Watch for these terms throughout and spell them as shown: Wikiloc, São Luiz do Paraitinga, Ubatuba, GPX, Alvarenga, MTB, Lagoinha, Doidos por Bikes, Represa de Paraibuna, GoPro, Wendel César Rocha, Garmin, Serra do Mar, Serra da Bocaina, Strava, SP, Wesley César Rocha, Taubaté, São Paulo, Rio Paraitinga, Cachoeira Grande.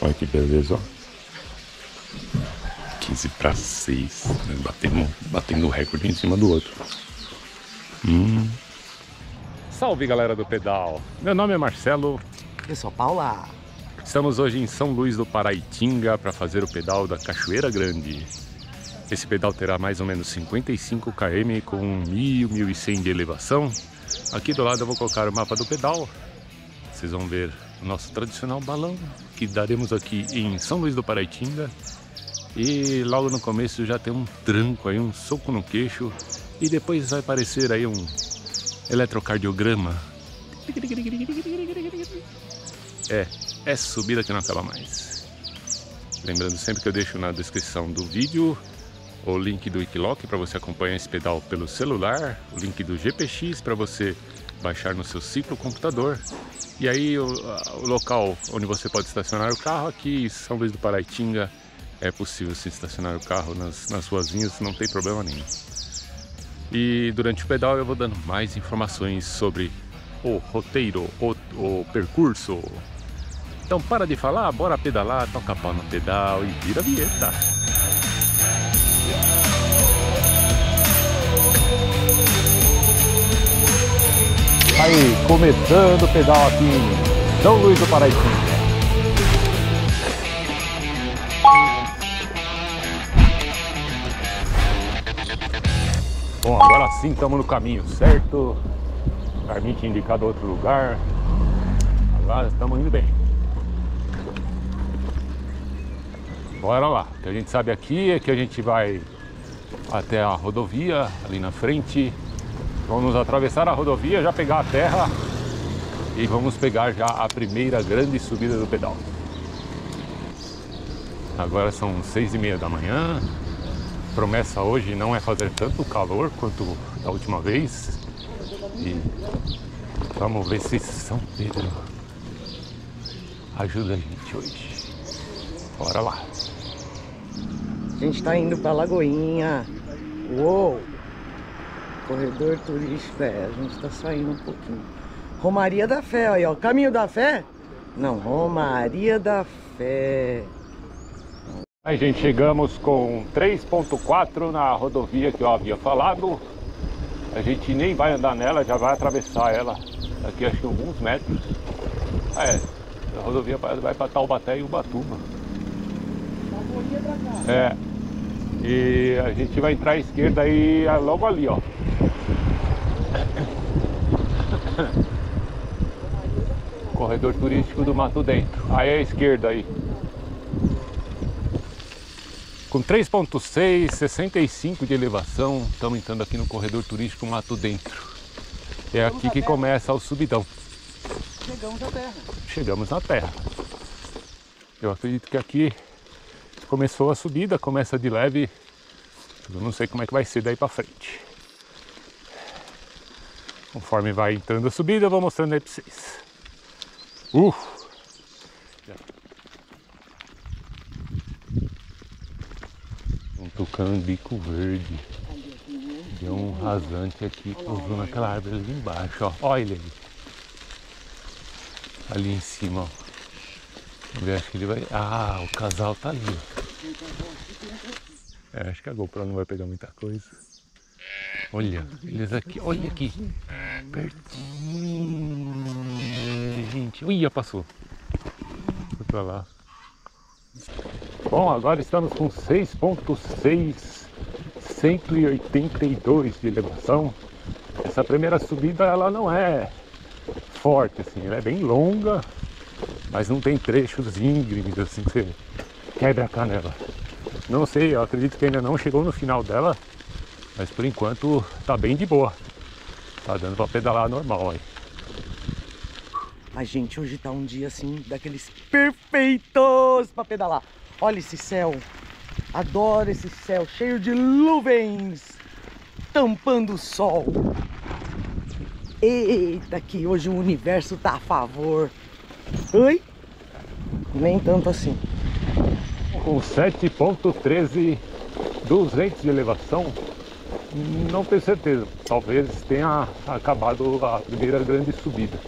Olha que beleza, ó. 15 para 6. Batendo o recorde em cima do outro. Salve, galera do pedal. Meu nome é Marcelo. Eu sou Paula. Estamos hoje em São Luiz do Paraitinga para fazer o pedal da Cachoeira Grande. Esse pedal terá mais ou menos 55 km com 1.000, 1.100 de elevação. Aqui do lado eu vou colocar o mapa do pedal. Vocês vão ver o nosso tradicional balão que daremos aqui em São Luiz do Paraitinga. E logo no começo já tem um tranco aí, um soco no queixo. E depois vai aparecer aí um eletrocardiograma. É subida que não acaba mais. Lembrando sempre que eu deixo na descrição do vídeo o link do Wikiloc para você acompanhar esse pedal pelo celular. O link do GPX para você baixar no seu ciclocomputador. E aí o local onde você pode estacionar o carro aqui em São Luiz do Paraitinga. É possível se estacionar o carro nas ruazinhas, não tem problema nenhum. E durante o pedal eu vou dando mais informações sobre o roteiro, o percurso. Então para de falar, bora pedalar, toca pau no pedal e vira a vinheta. Aí, começando o pedal aqui em São Luiz do Paraitinga. Bom, agora sim estamos no caminho certo. O Garmin tinha indicado outro lugar. Agora estamos indo bem. Bora lá. O que a gente sabe aqui é que a gente vai até a rodovia ali na frente. Vamos atravessar a rodovia, já pegar a terra. E vamos pegar já a primeira grande subida do pedal. Agora são 6:30 da manhã. A promessa hoje não é fazer tanto calor quanto da última vez. E vamos ver se São Pedro ajuda a gente hoje. Bora lá. A gente tá indo pra Lagoinha. Uou! Corredor turístico, a gente tá saindo um pouquinho. Romaria da Fé, aí ó. Caminho da Fé? Não, Romaria da Fé. Aí, gente, chegamos com 3.4 na rodovia que eu havia falado. A gente nem vai andar nela, já vai atravessar ela daqui acho que alguns metros. A rodovia vai para Taubaté e Ubatuba. E a gente vai entrar à esquerda aí, logo ali, ó. Corredor turístico do Mato Dentro. Aí à esquerda aí. Com 3.6, 65 de elevação, estamos entrando aqui no corredor turístico Mato Dentro. É aqui que começa o subidão. Chegamos à terra. Chegamos na terra. Eu acredito que aqui começou a subida, começa de leve. Eu não sei como é que vai ser daí pra frente. Conforme vai entrando a subida, eu vou mostrando aí pra vocês. Tocando bico verde. Deu um rasante aqui, pousou naquela árvore ali embaixo, ó. Olha ele ali. Ali em cima, ó. Vamos ver, acho que ele vai... Ah, o casal tá ali. Acho que a GoPro não vai pegar muita coisa. Olha, eles aqui, olha aqui. Pertinho, gente. Ui, já passou. Foi pra lá. Bom, agora estamos com 6.6, 182 de elevação. Essa primeira subida, ela não é forte, assim, ela é bem longa, mas não tem trechos íngremes, assim, que você quebra a canela. Não sei, eu acredito que ainda não chegou no final dela, mas por enquanto tá bem de boa. Tá dando pra pedalar normal aí. A gente hoje tá um dia, assim, daqueles perfeitos pra pedalar. Olha esse céu, adoro esse céu, cheio de nuvens, tampando o sol. Eita, que hoje o universo tá a favor. Oi? Nem tanto assim. Com 7.13, 200 de elevação, não tenho certeza. Talvez tenha acabado a primeira grande subida.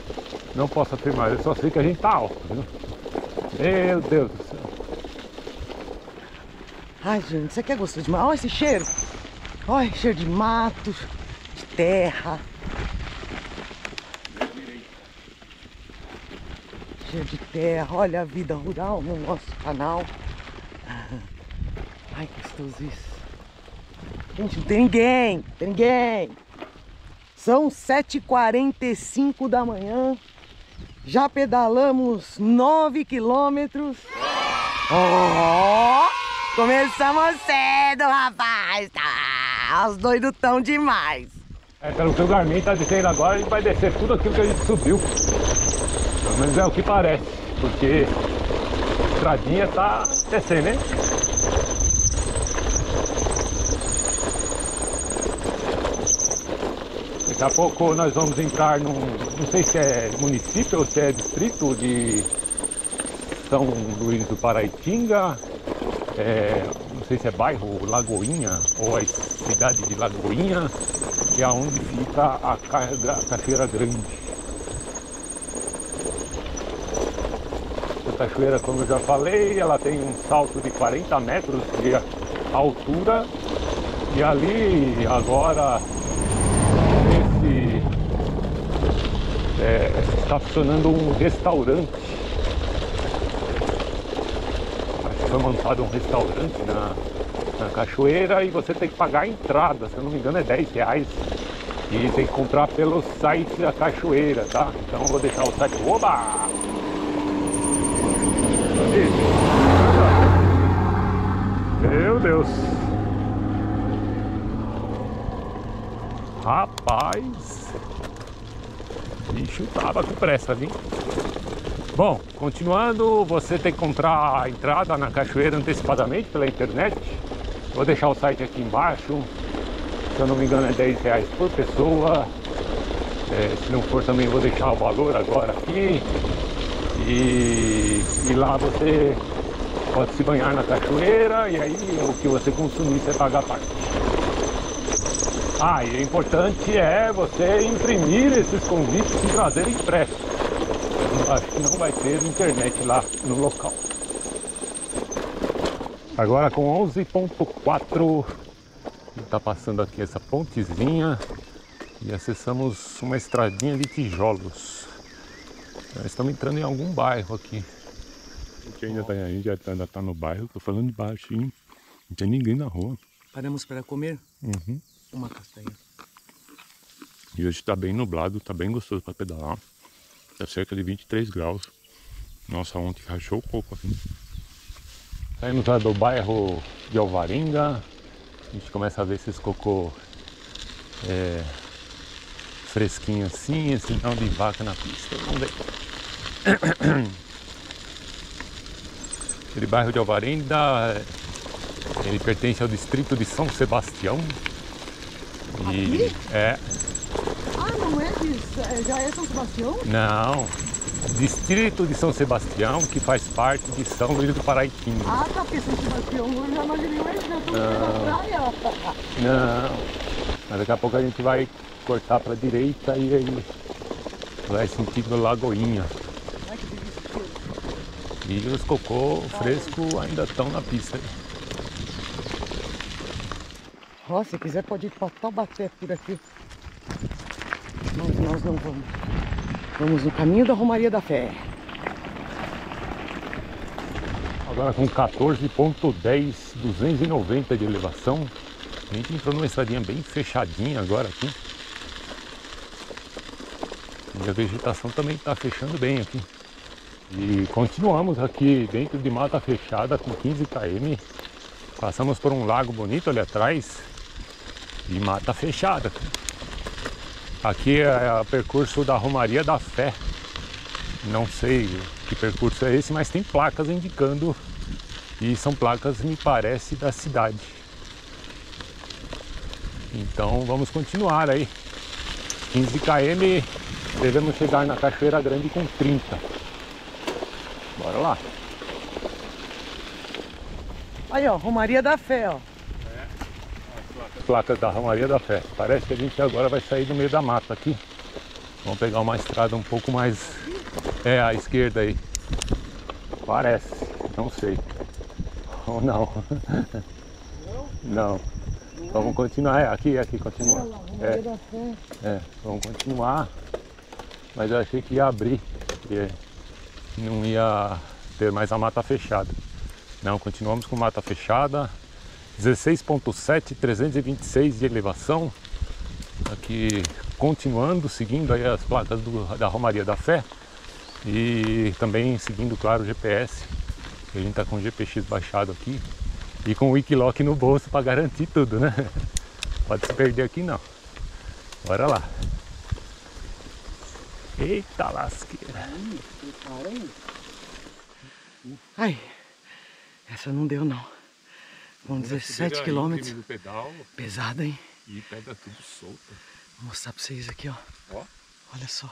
Não posso afirmar, eu só sei que a gente tá alto, viu? Meu Deus do céu. Ai, gente, isso aqui é gostoso demais. Olha esse cheiro. Olha, cheiro de mato, de terra. Cheiro de terra. Olha a vida rural no nosso canal. Ai, que gostoso isso. Gente, não tem ninguém. Não tem ninguém. São 7h45 da manhã. Já pedalamos 9 quilômetros. Oh, começamos cedo, rapaz. Tá, os doidos tão demais. É, pelo que o Garmin tá dizendo agora, a gente vai descer tudo aquilo que a gente subiu. Pelo menos é o que parece, porque a estradinha tá descendo, né? Daqui a pouco nós vamos entrar num, não sei se é município ou se é distrito de São Luiz do Paraitinga, não sei se é bairro Lagoinha ou a cidade de Lagoinha, que é onde fica a Cachoeira Grande. A cachoeira, como eu já falei, ela tem um salto de 40 metros de altura e ali agora... Está funcionando um restaurante. Acho que foi montado um restaurante na cachoeira e você tem que pagar a entrada, se eu não me engano é R$10. E tem que comprar pelo site da cachoeira, tá? Então eu vou deixar o site. Oba! Meu Deus! Rapaz! Bicho tava com pressa, viu? Bom, continuando, você tem que comprar a entrada na cachoeira antecipadamente pela internet. Vou deixar o site aqui embaixo. Se eu não me engano é R$10 por pessoa. Se não for também vou deixar o valor agora aqui. E lá você pode se banhar na cachoeira e aí o que você consumir você paga a parte. Ah, e o importante é você imprimir esses convites e trazer impresso. Eu acho que não vai ter internet lá no local. Agora com 11.4, está passando aqui essa pontezinha e acessamos uma estradinha de tijolos. Nós estamos entrando em algum bairro aqui. A gente ainda está no bairro, estou falando de baixinho. Não tem ninguém na rua. Paramos para comer? Uhum. Uma castanha. E hoje está bem nublado, está bem gostoso para pedalar. Está cerca de 23 graus. Nossa, ontem rachou o coco aqui. Saímos lá do bairro de Alvarenga. A gente começa a ver esses cocô fresquinho assim, esse sinal de vaca na pista. Vamos ver. Aquele bairro de Alvarenga, ele pertence ao distrito de São Sebastião. E aqui? É. Ah, não é disso? Já é São Sebastião? Não. Distrito de São Sebastião, que faz parte de São Luiz do Paraitinga. Ah, tá, porque São Sebastião eu já imaginei mais, já tô na praia. Não. Mas daqui a pouco a gente vai cortar pra direita e aí vai sentido Lagoinha. Ai, que delícia. E os cocô fresco ainda estão na pista. Oh, se quiser pode ir para Taubaté por aqui. Mas nós não vamos. Vamos no caminho da Romaria da Fé. Agora com 14.10, 290 de elevação. A gente entrou numa estradinha bem fechadinha agora aqui. E a vegetação também está fechando bem aqui. E continuamos aqui dentro de mata fechada com 15 km. Passamos por um lago bonito ali atrás. E mata fechada. Aqui é o percurso da Romaria da Fé. Não sei que percurso é esse, mas tem placas indicando. E são placas, me parece, da cidade. Então vamos continuar aí. 15 km, devemos chegar na Cachoeira Grande com 30. Bora lá. Aí ó, Romaria da Fé, ó. Placas da Romaria da Fé. Parece que a gente agora vai sair do meio da mata aqui. Vamos pegar uma estrada um pouco mais à esquerda aí. Parece, não sei. Ou não. Não. Vamos continuar, aqui, continua. Vamos continuar. Mas eu achei que ia abrir, porque não ia ter mais a mata fechada. Não, continuamos com mata fechada. 16.7, 326 de elevação. Aqui continuando, seguindo aí as placas da Romaria da Fé. E também seguindo, claro, o GPS. A gente está com o GPX baixado aqui e com o Wikiloc no bolso para garantir tudo, né? Pode se perder aqui não. Bora lá. Eita lasqueira. Ai, essa não deu não. Com 17 quilômetros. Pesada, hein? E pedra tudo solta. Vou mostrar para vocês aqui, ó. Olha só.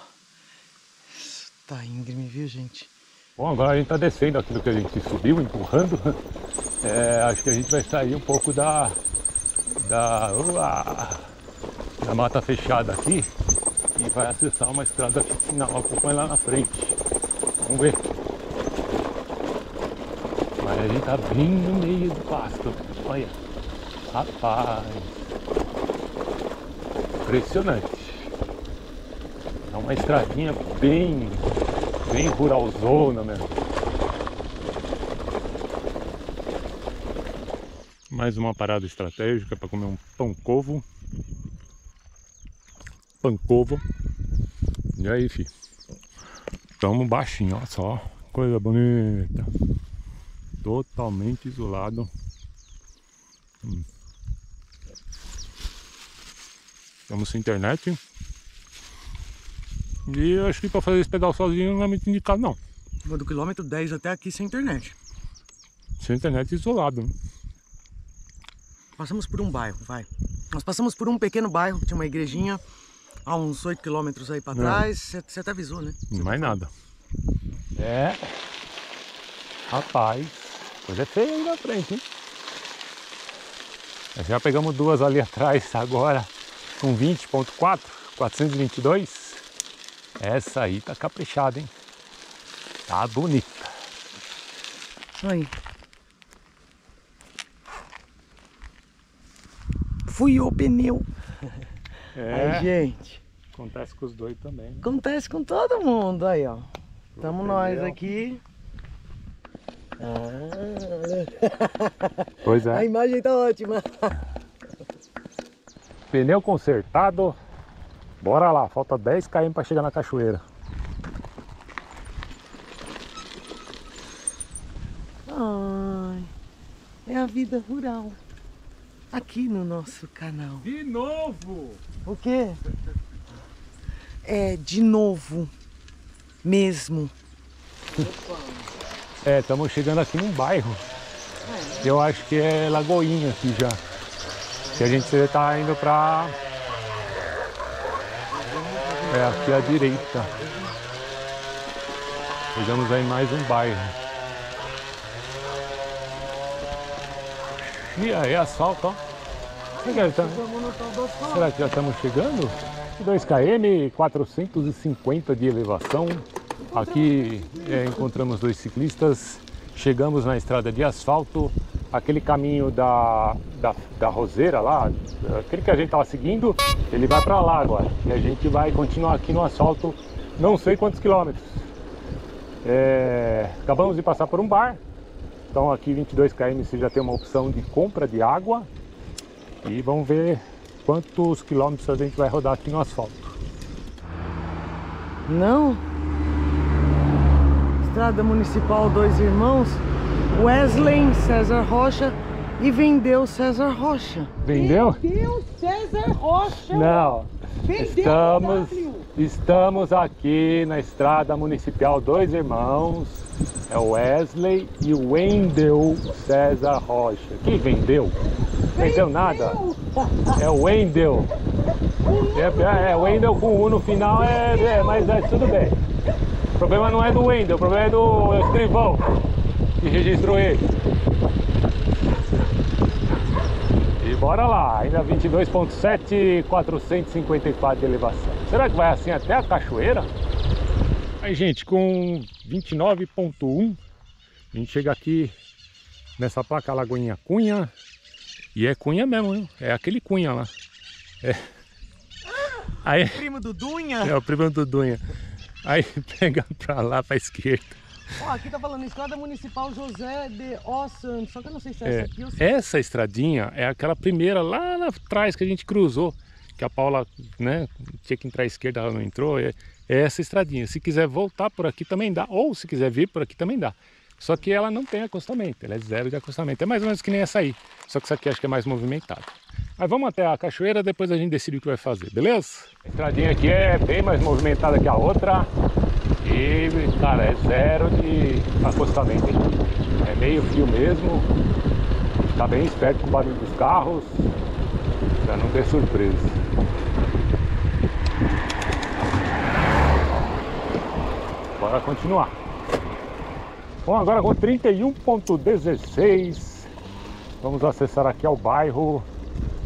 Tá íngreme, viu, gente? Bom, agora a gente está descendo aquilo que a gente subiu, empurrando. É, acho que a gente vai sair um pouco da mata fechada aqui e vai acessar uma estrada final. Acompanha lá na frente. Vamos ver. Mas a gente está bem no meio do pasto. Olha. Rapaz. Impressionante. É uma estradinha bem ruralzona mesmo. Mais uma parada estratégica para comer um pancovo. Pancovo. E aí, filho? Tamo baixinho, olha só. Coisa bonita. Totalmente isolado. Estamos sem internet. E acho que para fazer esse pedal sozinho não é muito indicado não. Vou do quilômetro 10 até aqui sem internet. Sem internet, isolado. Né? Passamos por um bairro, vai. Nós passamos por um pequeno bairro, que tinha uma igrejinha a uns 8 quilômetros aí para trás. Você até avisou, né? Não mais nada. É. Rapaz, coisa feia aí na frente, hein? Nós já pegamos duas ali atrás agora com 20.4, 422. Essa aí tá caprichada, hein? Tá bonita. Aí. Fui o pneu. É. Aí, gente. Acontece com os dois também. Né? Acontece com todo mundo. Aí, ó. Estamos nós aqui. Ah. Pois é. A imagem tá ótima. Pneu consertado. Bora lá, falta 10 km para chegar na cachoeira. Ai, é a vida rural aqui no nosso canal. De novo! O quê? É, de novo mesmo. É, estamos chegando aqui num bairro. Eu acho que é Lagoinha aqui já. Que a gente está indo para... É, aqui à direita. Chegamos aí mais um bairro. E aí, asfalto, ó. Será que já estamos chegando? 2 km, 450 de elevação. Aqui encontramos dois ciclistas. Chegamos na estrada de asfalto. Aquele caminho da roseira lá, aquele que a gente estava seguindo, ele vai para lá agora. E a gente vai continuar aqui no asfalto, não sei quantos quilômetros. É, acabamos de passar por um bar. Então aqui 22 km você já tem uma opção de compra de água. E vamos ver quantos quilômetros a gente vai rodar aqui no asfalto. Não. Estrada Municipal Dois Irmãos. Wesley César Rocha e vendeu César Rocha. Vendeu? Vendeu César Rocha. Não. Vendeu. Estamos aqui na Estrada Municipal Dois Irmãos. É o Wesley e o Wendel César Rocha. Quem vendeu? Vendeu nada. É o Wendel. É o Wendel com U no final, mas é tudo bem. O problema não é do Wendel, o problema é do escrivão. E registrou ele. E bora lá, ainda 22.7, 454 de elevação. Será que vai assim até a cachoeira? Aí, gente, com 29.1 A gente chega aqui nessa placa Lagoinha Cunha. E é Cunha mesmo, hein? É aquele Cunha lá. É. Aí, o primo do Dunha? É, o primo do Dunha. Aí pega pra lá, pra esquerda. Ó, aqui tá falando Estrada Municipal José de Ó Santos. Só que eu não sei se é essa aqui ou se... Essa estradinha é aquela primeira lá atrás que a gente cruzou. Que a Paula, né, tinha que entrar à esquerda, ela não entrou. É essa estradinha. Se quiser voltar por aqui também dá. Ou se quiser vir por aqui também dá. Só que ela não tem acostamento, ela é zero de acostamento. É mais ou menos que nem essa aí, só que essa aqui acho que é mais movimentada. Mas vamos até a cachoeira, depois a gente decide o que vai fazer, beleza? A estradinha aqui é bem mais movimentada que a outra. E, cara, é zero de acostamento. É meio frio mesmo. Tá bem esperto com o barulho dos carros, pra não ter surpresa. Bora continuar. Bom, agora com 31.16, vamos acessar aqui ao bairro,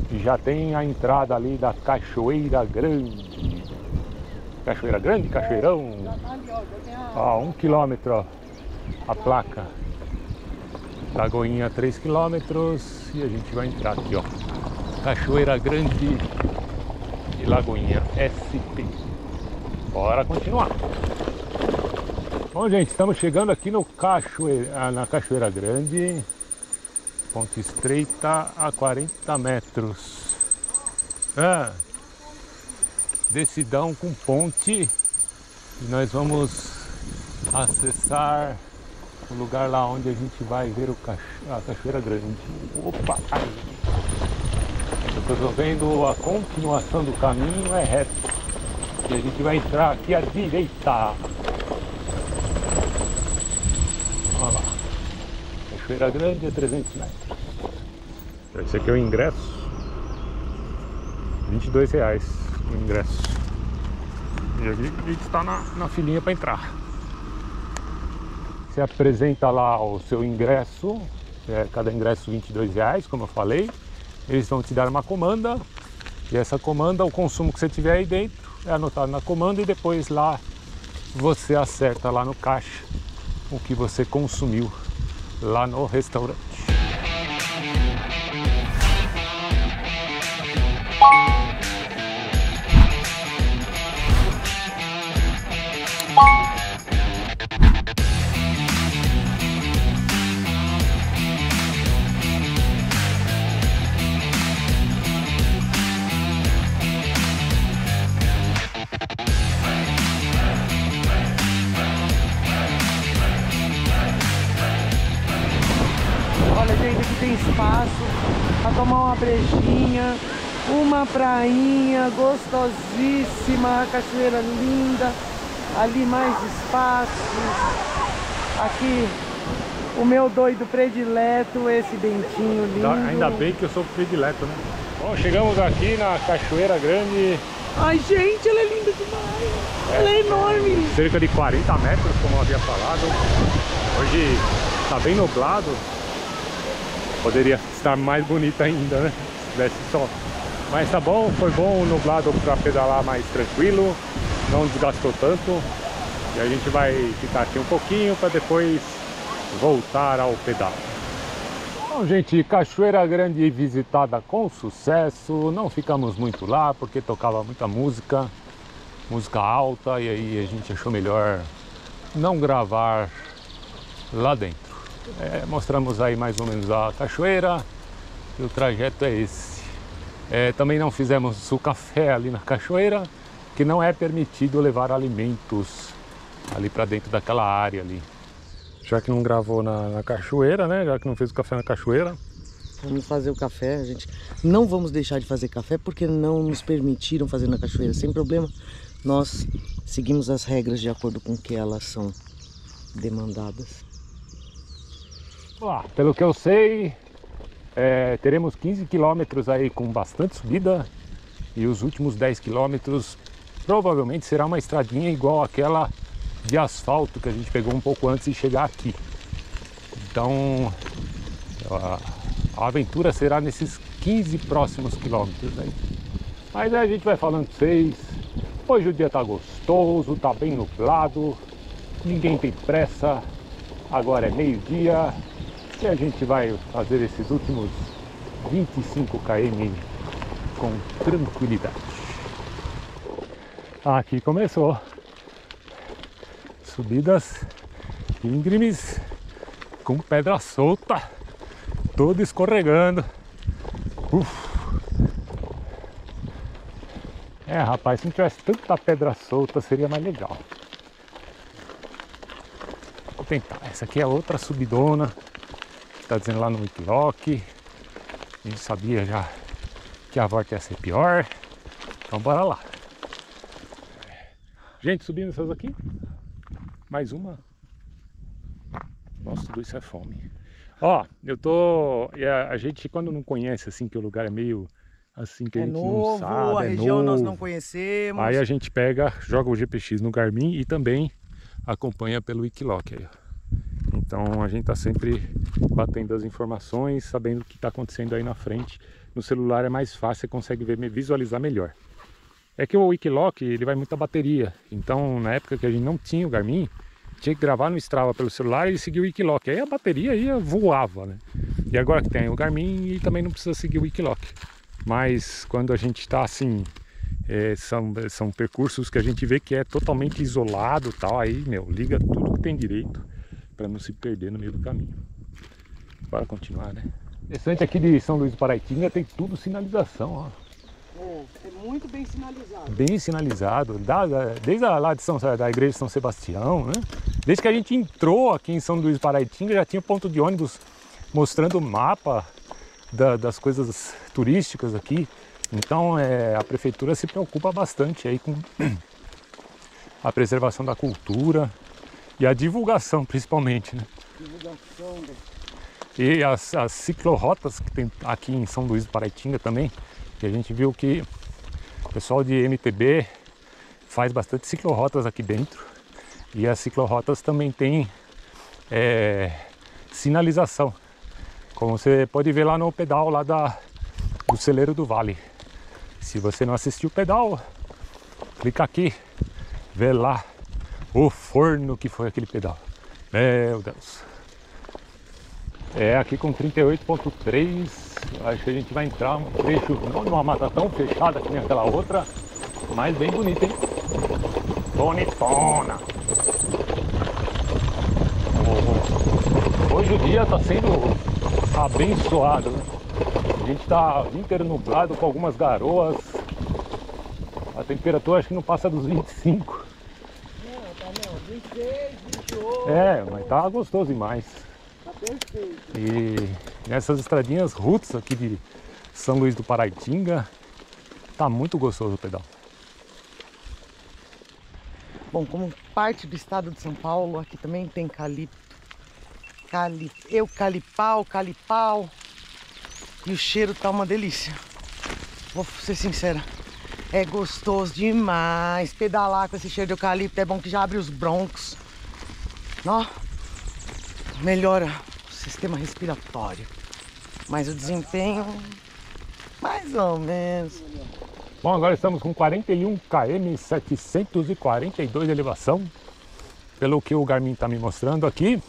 que já tem a entrada ali da Cachoeira Grande. Cachoeira Grande, Cachoeirão. Ó, 1 km a placa. Lagoinha 3 km e a gente vai entrar aqui, ó. Cachoeira Grande e Lagoinha SP. Bora continuar. Bom, gente, estamos chegando aqui no na Cachoeira Grande, ponte estreita a 40 metros. Ah, descidão com ponte e nós vamos acessar o lugar lá onde a gente vai ver a Cachoeira Grande. Opa! Ai. Eu estou vendo a continuação do caminho é reto e a gente vai entrar aqui à direita. Olha lá, Cachoeira Grande é 300 metros. Esse aqui é o ingresso, R$22 o ingresso. E a gente está na filinha para entrar. Você apresenta lá o seu ingresso, cada ingresso R$22, como eu falei. Eles vão te dar uma comanda, e essa comanda, o consumo que você tiver aí dentro, é anotado na comanda e depois lá você acerta lá no caixa o que você consumiu lá no restaurante. Brejinha, uma prainha gostosíssima, cachoeira linda, ali mais espaço, aqui o meu doido predileto, esse Bentinho lindo. Ainda bem que eu sou predileto, né? Bom, chegamos aqui na Cachoeira Grande. Ai, gente, ela é linda demais, ela é enorme. Cerca de 40 metros, como eu havia falado. Hoje tá bem nublado. Poderia estar mais bonita ainda, né? Se tivesse sol. Mas tá bom, foi bom o nublado para pedalar mais tranquilo, não desgastou tanto. E a gente vai ficar aqui um pouquinho para depois voltar ao pedal. Bom, gente, Cachoeira Grande visitada com sucesso. Não ficamos muito lá porque tocava muita música, música alta, e aí a gente achou melhor não gravar lá dentro. Mostramos aí mais ou menos a cachoeira e o trajeto é esse. Também não fizemos o café ali na cachoeira, que não é permitido levar alimentos ali para dentro daquela área ali. Já que não gravou na cachoeira, né? Já que não fez o café na cachoeira. Vamos fazer o café, a gente não vamos deixar de fazer café porque não nos permitiram fazer na cachoeira. Sem problema, nós seguimos as regras de acordo com que elas são demandadas. Pelo que eu sei, teremos 15 km aí com bastante subida e os últimos 10 km provavelmente será uma estradinha igual aquela de asfalto que a gente pegou um pouco antes de chegar aqui. Então a aventura será nesses 15 próximos quilômetros aí. Mas aí a gente vai falando pra vocês. Hoje o dia tá gostoso, tá bem nublado, ninguém tem pressa. Agora é meio-dia e a gente vai fazer esses últimos 25 km com tranquilidade. Aqui começou. Subidas íngremes com pedra solta, todo escorregando. É, rapaz, se não tivesse tanta pedra solta seria mais legal. Vou tentar. Essa aqui é outra subidona, tá dizendo lá no Wikiloc. A gente sabia já que a volta ia ser pior, então bora lá. Gente, subindo essas aqui, mais uma. Nossa, tudo isso é fome. Ó, eu tô... A gente quando não conhece assim, que o lugar é meio assim que a gente não sabe, a região novo, nós não conhecemos. Aí a gente pega, joga o GPX no Garmin e também acompanha pelo Wikiloc aí, ó. Então a gente tá sempre batendo as informações, sabendo o que está acontecendo aí na frente. No celular é mais fácil, você consegue ver, visualizar melhor. É que o Wikiloc, ele vai muita bateria. Então na época que a gente não tinha o Garmin, tinha que gravar no Strava pelo celular e seguir o Wikiloc. Aí a bateria ia, voava, né? E agora que tem o Garmin, e também não precisa seguir o Wikiloc. Mas quando a gente está assim, são percursos que a gente vê que é totalmente isolado e tal, aí, meu, liga tudo que tem direito para não se perder no meio do caminho. Bora continuar, né? Interessante aqui de São Luiz do Paraitinga, tem tudo sinalização, ó. É muito bem sinalizado. Bem sinalizado, desde lá da igreja de São Sebastião, né? Desde que a gente entrou aqui em São Luiz do Paraitinga, já tinha um ponto de ônibus mostrando o mapa das coisas turísticas aqui. Então a prefeitura se preocupa bastante aí com a preservação da cultura e a divulgação, principalmente, né? Divulgação. E as ciclorotas que tem aqui em São Luiz do Paraitinga também, que a gente viu que o pessoal de MTB faz bastante ciclorotas aqui dentro. E as ciclorotas também tem sinalização, como você pode ver lá no pedal lá do Celeiro do Vale. Se você não assistiu o pedal, clica aqui, vê lá o forno que foi aquele pedal. Meu Deus! É, aqui com 38.3, acho que a gente vai entrar um trecho, não numa mata tão fechada que nem aquela outra, mas bem bonita, hein? Bonitona! Hoje o dia está sendo abençoado, né? A gente está o dia inteiro nublado com algumas garoas, a temperatura acho que não passa dos 25. Não, tá não, 26, 28. É, mas tá gostoso demais. Perfeito. E nessas estradinhas roots aqui de São Luiz do Paraitinga, tá muito gostoso o pedal. Bom, como parte do estado de São Paulo, aqui também tem calipau, e o cheiro tá uma delícia. Vou ser sincera, é gostoso demais pedalar com esse cheiro de eucalipto, é bom que já abre os brônquios. Ó, melhora o sistema respiratório, mas o desempenho mais ou menos. Bom, agora estamos com 41 km, 742 de elevação. Pelo que o Garmin está me mostrando aqui,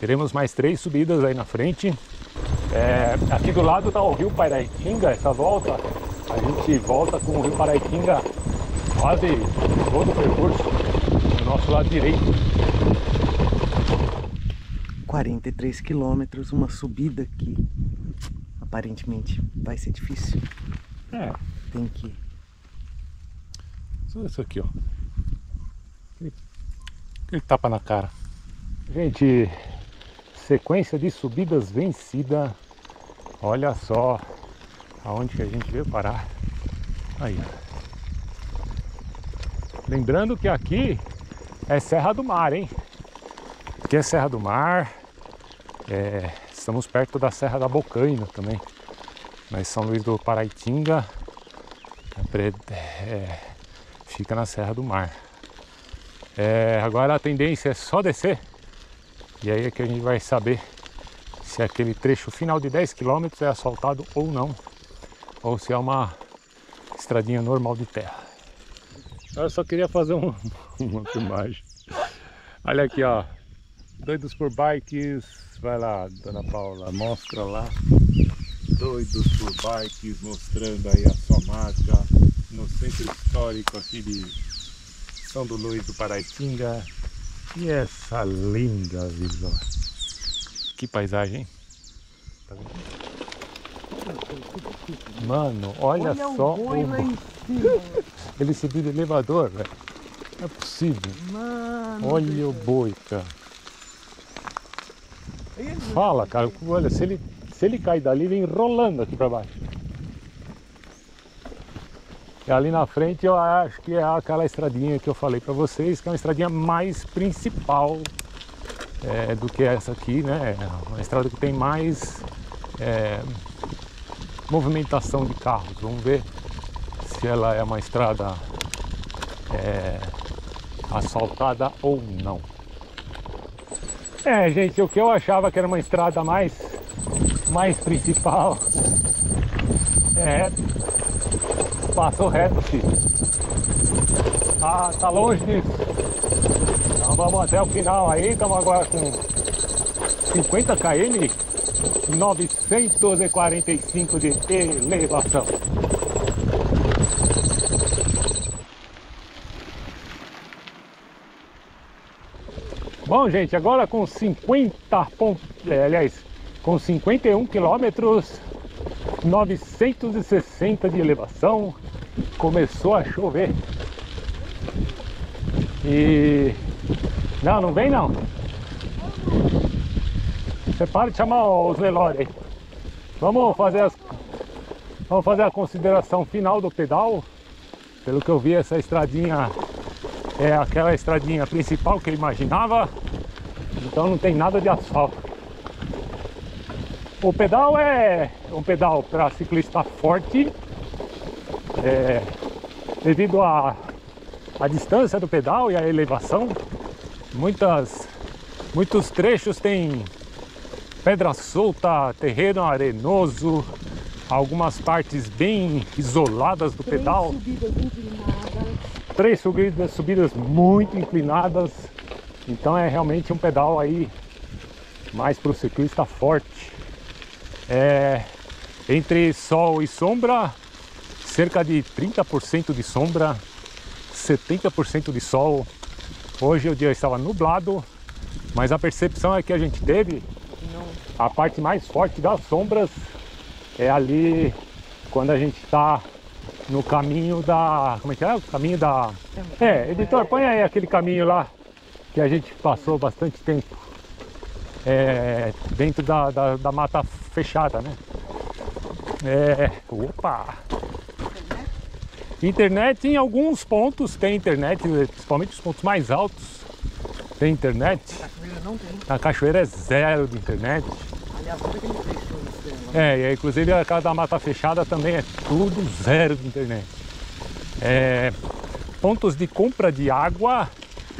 teremos mais 3 subidas aí na frente. Aqui do lado está o Rio Paraitinga. Essa volta, a gente volta com o Rio Paraitinga quase todo o percurso do nosso lado direito. 43 quilômetros, uma subida que aparentemente vai ser difícil. É. Tem que... Só isso aqui, ó. Aquele tapa na cara. Gente, sequência de subidas vencida. Olha só aonde que a gente veio parar. Aí. Lembrando que aqui é Serra do Mar, hein? Aqui é Serra do Mar. Estamos perto da Serra da Bocaina também, mas São Luiz do Paraitinga fica na Serra do Mar. Agora a tendência é só descer, e aí é que a gente vai saber se aquele trecho final de 10 km é asfaltado ou não, ou se é uma estradinha normal de terra. Eu só queria fazer uma filmagem. Olha aqui, ó. Doidos por Bikes, vai lá, Dona Paula, mostra lá. Doidos por Bikes, mostrando aí a sua marca no centro histórico aqui de São Luiz do Paraitinga. E essa linda visão. Que paisagem, hein? Tá vendo? Mano, olha só o... lá em cima. Ele subiu de elevador, velho. Não é possível. Mano, olha o boi, cara. Fala, cara. Olha, se ele cair dali, vem rolando aqui pra baixo. E ali na frente eu acho que é aquela estradinha que eu falei pra vocês, que é uma estradinha mais principal do que essa aqui, né? É uma estrada que tem mais movimentação de carros. Vamos ver se ela é uma estrada asfaltada ou não. É, gente, o que eu achava que era uma estrada mais principal, passou reto, filho. Ah, tá longe disso. Então vamos até o final aí, estamos agora com 50 km, 945 de elevação. Bom, gente, agora com 51 quilômetros, 960 de elevação, começou a chover. E... não, não vem não. Você para de chamar os velórios aí. Vamos fazer a consideração final do pedal. Pelo que eu vi, essa estradinha é aquela estradinha principal que eu imaginava, então não tem nada de asfalto. O pedal é um pedal para ciclista forte, devido à distância do pedal e à elevação. Muitos trechos tem pedra solta, terreno arenoso, algumas partes bem isoladas do pedal. Três subidas muito inclinadas, então é realmente um pedal aí mais para o ciclista forte. Entre sol e sombra, cerca de 30% de sombra, 70% de sol. Hoje o dia estava nublado, mas a percepção é que a gente teve, a parte mais forte das sombras é ali quando a gente está no caminho da... como é que é? O caminho da... editor, põe aí aquele caminho lá que a gente passou bastante tempo dentro da mata fechada, né? Opa! Internet em alguns pontos tem internet, principalmente os pontos mais altos tem internet. Na cachoeira não tem. Na cachoeira é zero de internet. Aliás, como é que ele fechou isso aí, mano? Inclusive a casa da mata fechada também é tudo zero de internet. Pontos de compra de água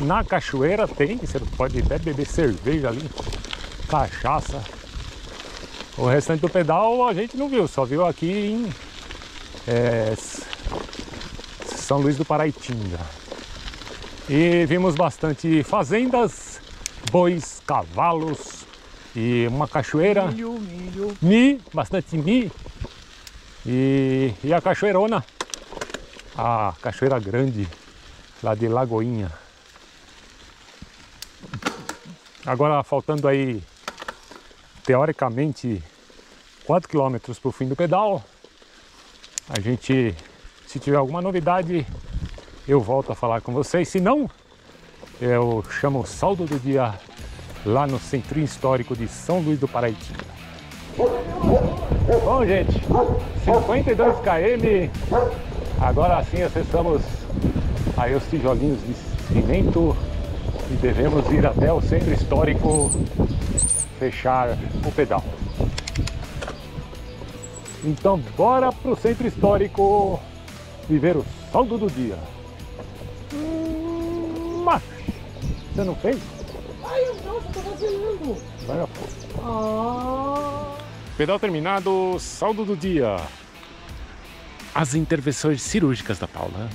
na cachoeira tem, você pode até beber cerveja ali, cachaça. O restante do pedal a gente não viu, só viu aqui em São Luiz do Paraitinga. E vimos bastante fazendas, bois, cavalos e uma cachoeira. Milho. Bastante milho. E a cachoeirona, a Cachoeira Grande, lá de Lagoinha. Agora faltando aí, teoricamente, 4 km para o fim do pedal. A gente, se tiver alguma novidade, eu volto a falar com vocês. Se não, eu chamo o saldo do dia lá no Centro Histórico de São Luiz do Paraitinga. Bom, gente, 52 km. Agora sim acessamos aí os tijolinhos de cimento e devemos ir até o Centro Histórico fechar o pedal. Então bora pro Centro Histórico viver o saldo do dia. Mas você não fez? Ai, eu não, tô vacilando. Vai a porra. Pedal terminado, saldo do dia. As intervenções cirúrgicas da Paula.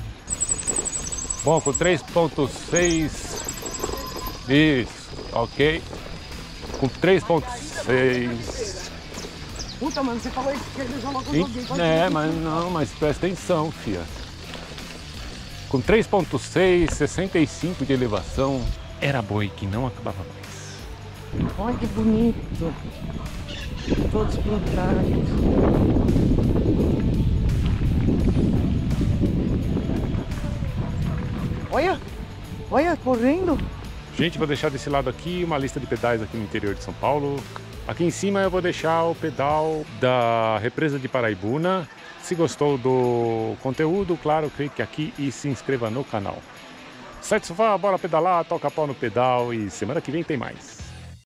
Bom, com 3.6. Isso, ok. com 3,6. Puta, mano, você falou isso que ele já logo joguei. É, mas não, mas presta atenção, fia. Com 3,6, 65 de elevação. Era boi que não acabava mais. Olha que bonito. Todos plantados. Olha, olha, correndo. Gente, vou deixar desse lado aqui uma lista de pedais aqui no interior de São Paulo. Aqui em cima eu vou deixar o pedal da Represa de Paraibuna. Se gostou do conteúdo, claro, clique aqui e se inscreva no canal. Sai do sofá, bora pedalar, toca pau no pedal e semana que vem tem mais.